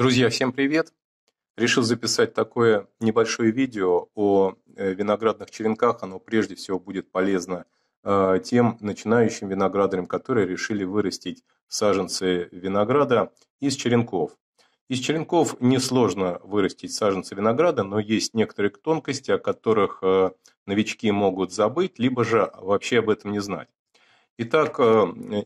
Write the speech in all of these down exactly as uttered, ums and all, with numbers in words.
Друзья, всем привет! Решил записать такое небольшое видео о виноградных черенках. Оно прежде всего будет полезно тем начинающим виноградарям, которые решили вырастить саженцы винограда из черенков. Из черенков несложно вырастить саженцы винограда, но есть некоторые тонкости, о которых новички могут забыть, либо же вообще об этом не знать. Итак,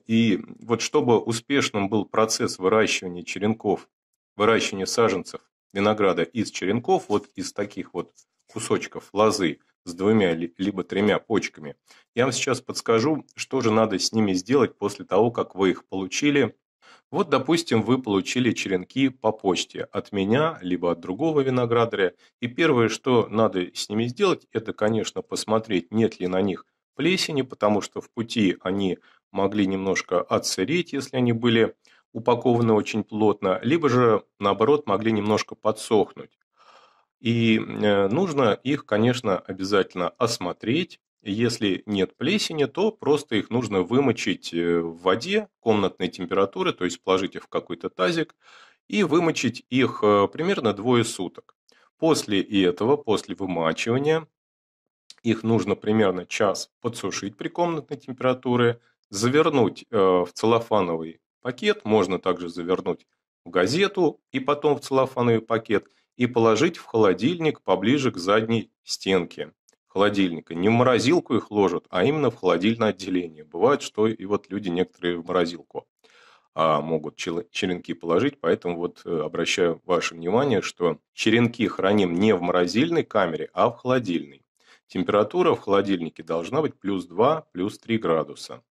и вот чтобы успешным был процесс выращивания черенков, выращивание саженцев винограда из черенков, вот из таких вот кусочков лозы с двумя либо тремя почками, я вам сейчас подскажу, что же надо с ними сделать после того, как вы их получили. Вот, допустим, вы получили черенки по почте от меня, либо от другого виноградаря. И первое, что надо с ними сделать, это, конечно, посмотреть, нет ли на них плесени, потому что в пути они могли немножко отсыреть, если они были упакованы очень плотно, либо же, наоборот, могли немножко подсохнуть. И нужно их, конечно, обязательно осмотреть. Если нет плесени, то просто их нужно вымочить в воде комнатной температуры, то есть положить их в какой-то тазик и вымочить их примерно двое суток. После этого, после вымачивания, их нужно примерно час подсушить при комнатной температуре, завернуть в целлофановый пакет, можно также завернуть в газету и потом в целлофановый пакет и положить в холодильник поближе к задней стенке холодильника. Не в морозилку их ложат, а именно в холодильное отделение. Бывает, что и вот люди некоторые в морозилку а, могут черенки положить, поэтому вот обращаю ваше внимание, что черенки храним не в морозильной камере, а в холодильной. Температура в холодильнике должна быть плюс два, плюс три градуса.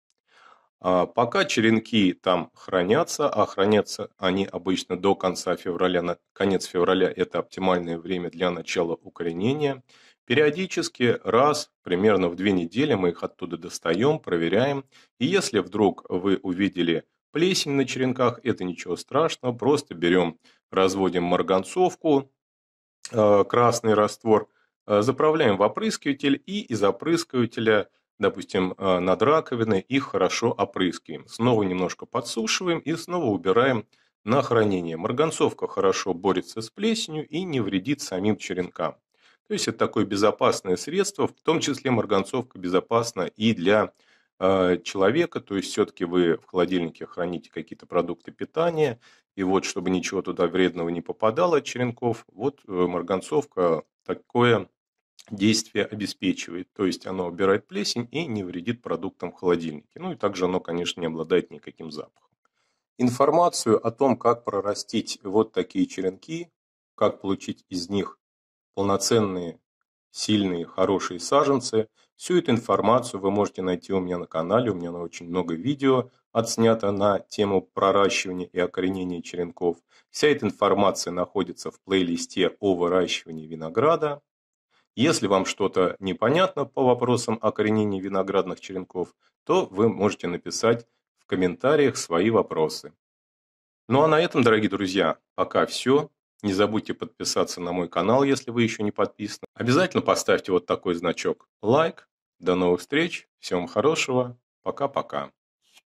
Пока черенки там хранятся, а хранятся они обычно до конца февраля, конец февраля – это оптимальное время для начала укоренения. Периодически раз, примерно в две недели мы их оттуда достаем, проверяем. И если вдруг вы увидели плесень на черенках, это ничего страшного, просто берем, разводим марганцовку, красный раствор, заправляем в опрыскиватель и из опрыскивателя, допустим, над раковиной их хорошо опрыскиваем. Снова немножко подсушиваем и снова убираем на хранение. Марганцовка хорошо борется с плесенью и не вредит самим черенкам. То есть это такое безопасное средство, в том числе марганцовка безопасна и для э, человека. То есть все-таки вы в холодильнике храните какие-то продукты питания, и вот чтобы ничего туда вредного не попадало от черенков, вот э, марганцовка такое действие обеспечивает, то есть оно убирает плесень и не вредит продуктам в холодильнике. Ну и также оно, конечно, не обладает никаким запахом. Информацию о том, как прорастить вот такие черенки, как получить из них полноценные, сильные, хорошие саженцы, всю эту информацию вы можете найти у меня на канале. У меня на очень много видео отснято на тему проращивания и окоренения черенков. Вся эта информация находится в плейлисте о выращивании винограда. Если вам что-то непонятно по вопросам окоренения виноградных черенков, то вы можете написать в комментариях свои вопросы. Ну а на этом, дорогие друзья, пока все. Не забудьте подписаться на мой канал, если вы еще не подписаны. Обязательно поставьте вот такой значок лайк. До новых встреч. Всем хорошего. Пока-пока.